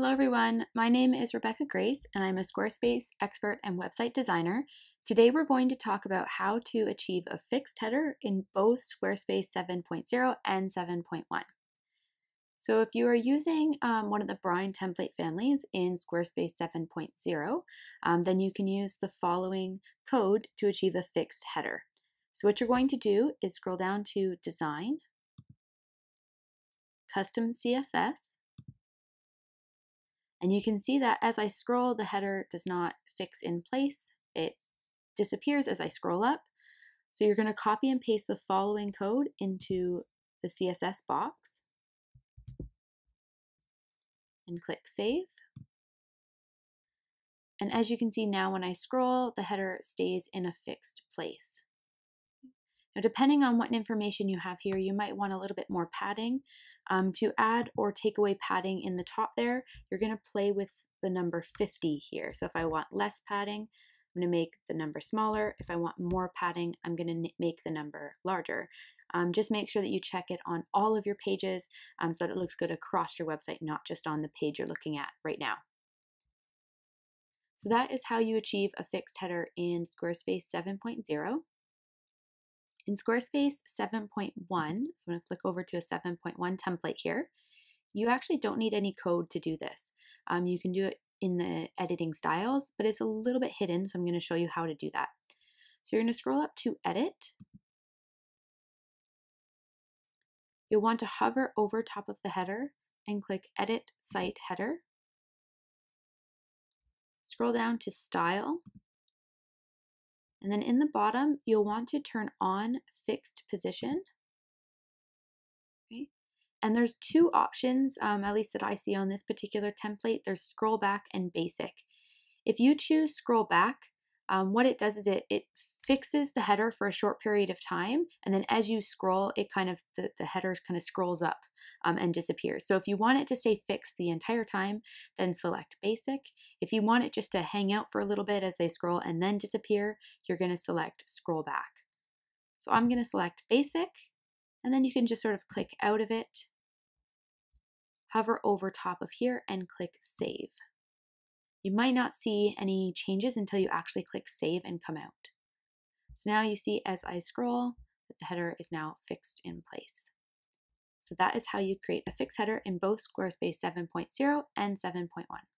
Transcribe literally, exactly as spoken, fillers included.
Hello everyone, my name is Rebecca Grace and I'm a Squarespace expert and website designer. Today we're going to talk about how to achieve a fixed header in both Squarespace seven point oh and seven point one. So if you are using um, one of the Brine template families in Squarespace seven point oh, um, then you can use the following code to achieve a fixed header. So what you're going to do is scroll down to Design, Custom C S S, and you can see that as I scroll, the header does not fix in place. It disappears as I scroll up. So you're going to copy and paste the following code into the C S S box and click Save. And as you can see now, when I scroll, the header stays in a fixed place. Now, depending on what information you have here, you might want a little bit more padding. Um, to add or take away padding in the top there, you're going to play with the number fifty here. So if I want less padding, I'm going to make the number smaller. If I want more padding, I'm going to make the number larger. Um, just make sure that you check it on all of your pages um, so that it looks good across your website, not just on the page you're looking at right now. So that is how you achieve a fixed header in Squarespace seven point oh. In Squarespace seven point one, so I'm going to flick over to a seven point one template here, you actually don't need any code to do this. Um, you can do it in the editing styles, but it's a little bit hidden, so I'm going to show you how to do that. So you're going to scroll up to Edit. You'll want to hover over top of the header and click Edit Site Header. Scroll down to Style. And then in the bottom, you'll want to turn on fixed position. Okay. And there's two options, um, at least that I see on this particular template. There's scroll back and basic. If you choose scroll back, um, what it does is it, it fixes the header for a short period of time. And then as you scroll, it kind of, the, the header kind of scrolls up um, and disappears. So if you want it to stay fixed the entire time, then select basic. If you want it just to hang out for a little bit as they scroll and then disappear, you're going to select scroll back. So I'm going to select basic, and then you can just sort of click out of it, hover over top of here and click save. You might not see any changes until you actually click save and come out. So now you see as I scroll that the header is now fixed in place. So that is how you create a fixed header in both Squarespace seven point oh and seven point one.